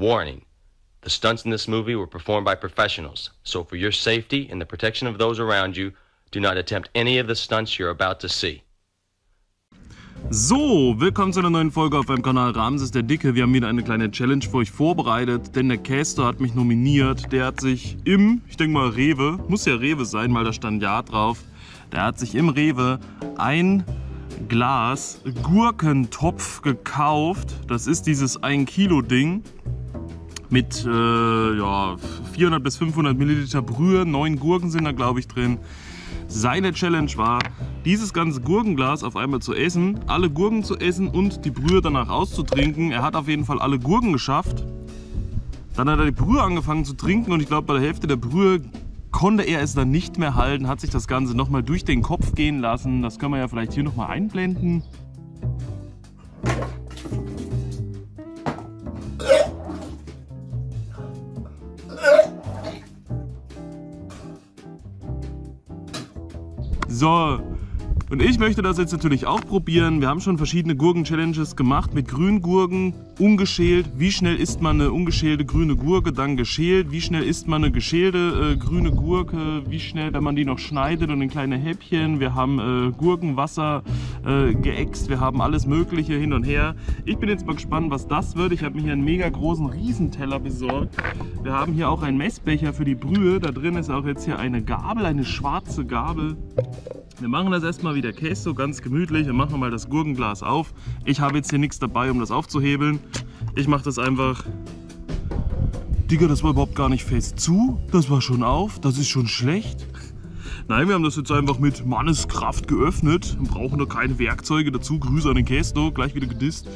Warning, the stunts in this movie were performed by professionals, so for your safety and the protection of those around you, do not attempt any of the stunts you're about to see. So, willkommen zu einer neuen Folge auf meinem Kanal Ramses der Dicke. Wir haben wieder eine kleine Challenge für euch vorbereitet, denn der Käste hat mich nominiert. Der hat sich im, ich denke mal Rewe, muss ja Rewe sein, weil da stand ja drauf, der hat sich im Rewe ein Glas Gurkentopf gekauft. Das ist dieses 1-Kilo-Ding mit 400 bis 500 Milliliter Brühe, 9 Gurken sind da glaube ich drin. Seine Challenge war, dieses ganze Gurkenglas auf einmal zu essen, alle Gurken zu essen und die Brühe danach auszutrinken. Er hat auf jeden Fall alle Gurken geschafft. Dann hat er die Brühe angefangen zu trinken und ich glaube, bei der Hälfte der Brühe konnte er es dann nicht mehr halten, hat sich das Ganze nochmal durch den Kopf gehen lassen. Das können wir ja vielleicht hier nochmal einblenden. So, und ich möchte das jetzt natürlich auch probieren. Wir haben schon verschiedene Gurken-Challenges gemacht mit Grüngurken, ungeschält. Wie schnell isst man eine ungeschälte grüne Gurke, dann geschält? Wie schnell isst man eine geschälte grüne Gurke? Wie schnell, wenn man die noch schneidet und in kleine Häppchen? Wir haben Gurkenwasser geäxt, wir haben alles Mögliche hin und her. Ich bin jetzt mal gespannt, was das wird. Ich habe mir hier einen mega großen Riesenteller besorgt. Wir haben hier auch einen Messbecher für die Brühe. Da drin ist auch jetzt hier eine Gabel, eine schwarze Gabel. Wir machen das erstmal wie der Käste, ganz gemütlich. Wir machen mal das Gurkenglas auf. Ich habe jetzt hier nichts dabei, um das aufzuhebeln. Ich mache das einfach. Digga, das war überhaupt gar nicht fest zu. Das war schon auf. Das ist schon schlecht. Nein, wir haben das jetzt einfach mit Manneskraft geöffnet. Wir brauchen doch keine Werkzeuge dazu. Grüße an den Käste, gleich wieder gedisst.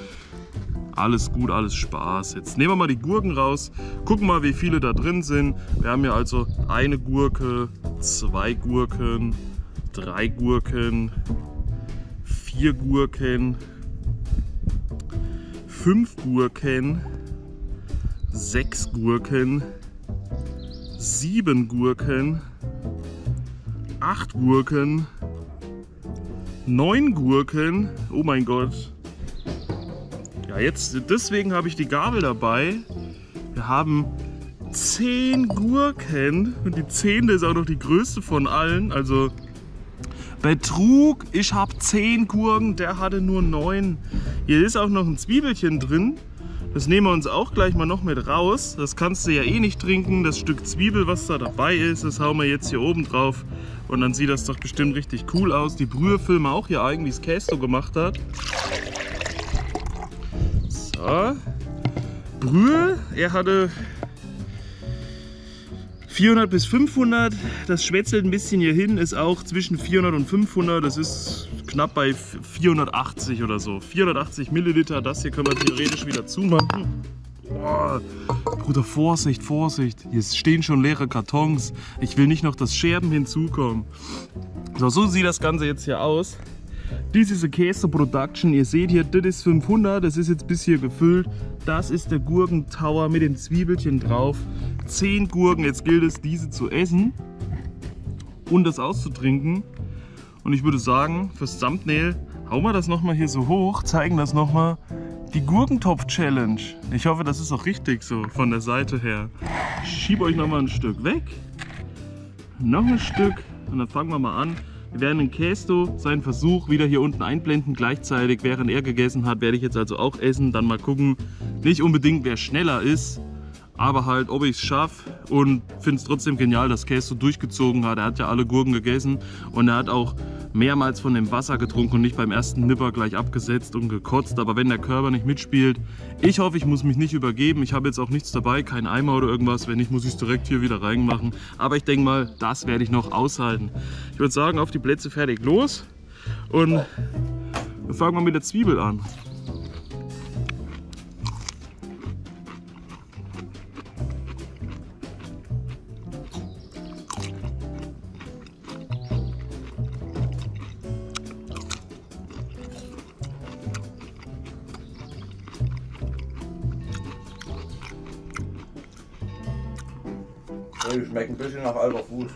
Alles gut, alles Spaß. Jetzt nehmen wir mal die Gurken raus, gucken mal, wie viele da drin sind. Wir haben hier also eine Gurke, 2 Gurken, 3 Gurken, 4 Gurken, 5 Gurken, 6 Gurken, 7 Gurken, 8 Gurken, 9 Gurken, oh mein Gott. Ja, jetzt, deswegen habe ich die Gabel dabei. Wir haben 10 Gurken und die 10. ist auch noch die größte von allen. Also Betrug, ich habe 10 Gurken, der hatte nur 9. Hier ist auch noch ein Zwiebelchen drin. Das nehmen wir uns auch gleich mal noch mit raus. Das kannst du ja eh nicht trinken. Das Stück Zwiebel, was da dabei ist, das hauen wir jetzt hier oben drauf. Und dann sieht das doch bestimmt richtig cool aus. Die Brühe filmen auch hier ein, wie es Käste gemacht hat. Brühe, er hatte 400 bis 500, das schwätzelt ein bisschen hier hin, ist auch zwischen 400 und 500, das ist knapp bei 480 oder so. 480 Milliliter, das hier können wir theoretisch wieder zumachen. Boah. Bruder, Vorsicht, Vorsicht, hier stehen schon leere Kartons, ich will nicht noch das Scherben hinzukommen. So, so sieht das Ganze jetzt hier aus. Dies ist eine Käse-Production, ihr seht hier, das ist 500, das ist jetzt bis hier gefüllt. Das ist der Gurkentower mit dem Zwiebelchen drauf. 10 Gurken, jetzt gilt es, diese zu essen und das auszutrinken. Und ich würde sagen, fürs Thumbnail hauen wir das nochmal hier so hoch, zeigen das nochmal. Die Gurkentopf-Challenge. Ich hoffe, das ist auch richtig so von der Seite her. Ich schiebe euch nochmal ein Stück weg. Noch ein Stück und dann fangen wir mal an. Wir werden den Kästo seinen Versuch wieder hier unten einblenden. Gleichzeitig, während er gegessen hat, werde ich jetzt also auch essen. Dann mal gucken, nicht unbedingt wer schneller ist, aber halt ob ich es schaffe. Und finde es trotzdem genial, dass Kästo durchgezogen hat. Er hat ja alle Gurken gegessen und er hat auch mehrmals von dem Wasser getrunken und nicht beim ersten Nipper gleich abgesetzt und gekotzt. Aber wenn der Körper nicht mitspielt, ich hoffe, ich muss mich nicht übergeben. Ich habe jetzt auch nichts dabei, kein Eimer oder irgendwas. Wenn nicht, muss ich es direkt hier wieder reinmachen. Aber ich denke mal, das werde ich noch aushalten. Ich würde sagen, auf die Plätze, fertig, los. Und wir fangen mal mit der Zwiebel an. Die schmecken ein bisschen nach alter Food.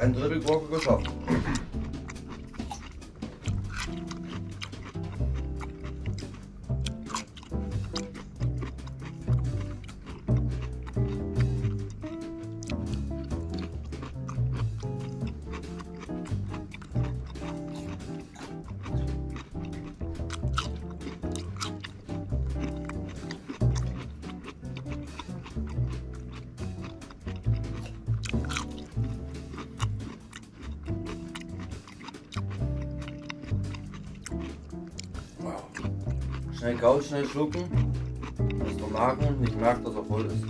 Ein Drittel Gurke geschafft. Schnell kauen, schnell schlucken, dass der Magen nicht merkt, dass er voll ist.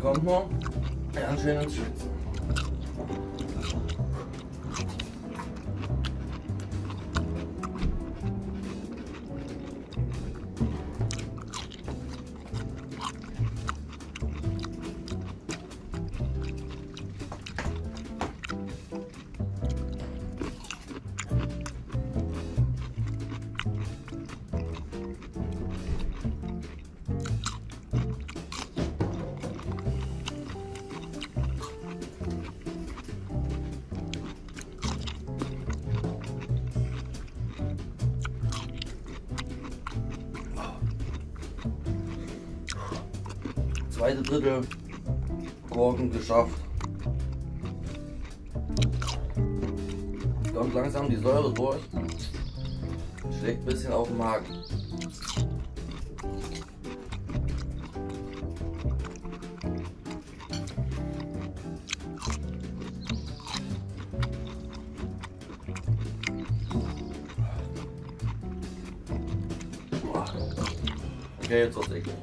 Kommt mal ganz schön ins Schwitzen. Zweite Drittel Gurken geschafft. Kommt langsam die Säure durch. Schlägt ein bisschen auf den Magen. Okay, jetzt wird's eklig.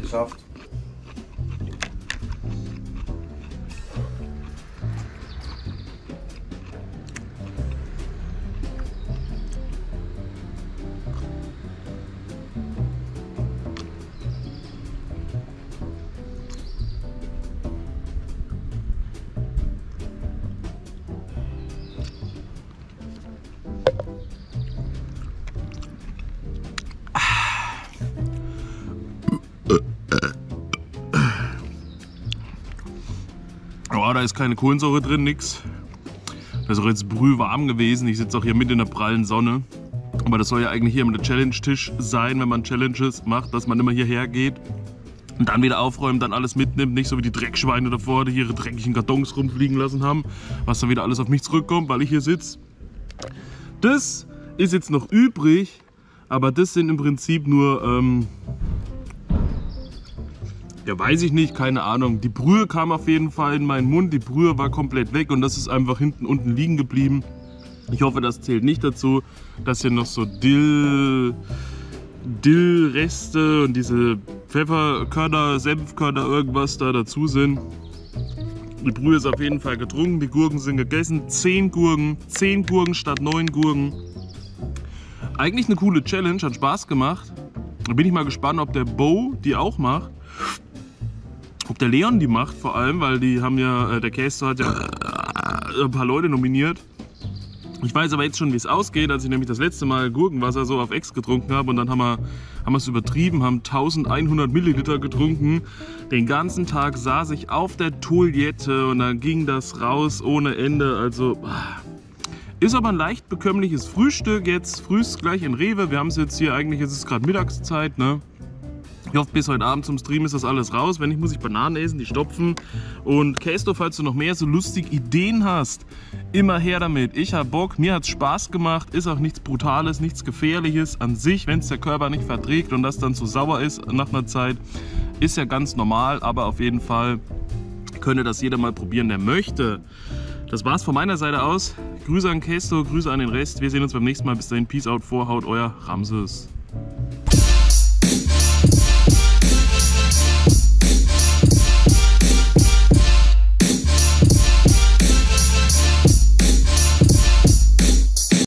Geschafft. Da ist keine Kohlensäure drin, nix. Das ist auch jetzt brühwarm gewesen. Ich sitze auch hier mit in der prallen Sonne. Aber das soll ja eigentlich hier immer der Challenge-Tisch sein, wenn man Challenges macht, dass man immer hierher geht und dann wieder aufräumt, dann alles mitnimmt. Nicht so wie die Dreckschweine davor, die ihre dreckigen Kartons rumfliegen lassen haben, was dann wieder alles auf mich zurückkommt, weil ich hier sitze. Das ist jetzt noch übrig, aber das sind im Prinzip nur... ja, weiß ich nicht, keine Ahnung. Die Brühe kam auf jeden Fall in meinen Mund, die Brühe war komplett weg und das ist einfach hinten unten liegen geblieben. Ich hoffe, das zählt nicht dazu, dass hier noch so Dillreste und diese Pfefferkörner, Senfkörner, irgendwas da dazu sind. Die Brühe ist auf jeden Fall getrunken, die Gurken sind gegessen. 10 Gurken statt 9 Gurken. Eigentlich eine coole Challenge, hat Spaß gemacht. Da bin ich mal gespannt, ob der Bo die auch macht. Ob der Leon die macht, vor allem, weil die haben ja, der Käste hat ja ein paar Leute nominiert. Ich weiß aber jetzt schon, wie es ausgeht, als ich nämlich das letzte Mal Gurkenwasser so auf Ex getrunken habe und dann haben wir es übertrieben, haben 1100 Milliliter getrunken. Den ganzen Tag saß ich auf der Toilette und dann ging das raus ohne Ende, also ist aber ein leicht bekömmliches Frühstück jetzt, frühst gleich in Rewe. Wir haben es jetzt hier, eigentlich ist es gerade Mittagszeit, ne? Ich hoffe, bis heute Abend zum Stream ist das alles raus. Wenn nicht, muss ich Bananen essen, die stopfen. Und Käste, falls du noch mehr so lustige Ideen hast, immer her damit. Ich hab Bock, mir hat's Spaß gemacht, ist auch nichts Brutales, nichts Gefährliches an sich. Wenn es der Körper nicht verträgt und das dann zu sauer ist nach einer Zeit, ist ja ganz normal. Aber auf jeden Fall könnte das jeder mal probieren, der möchte. Das war's von meiner Seite aus. Grüße an Käste, Grüße an den Rest. Wir sehen uns beim nächsten Mal. Bis dahin, Peace out, Vorhaut, euer Ramses.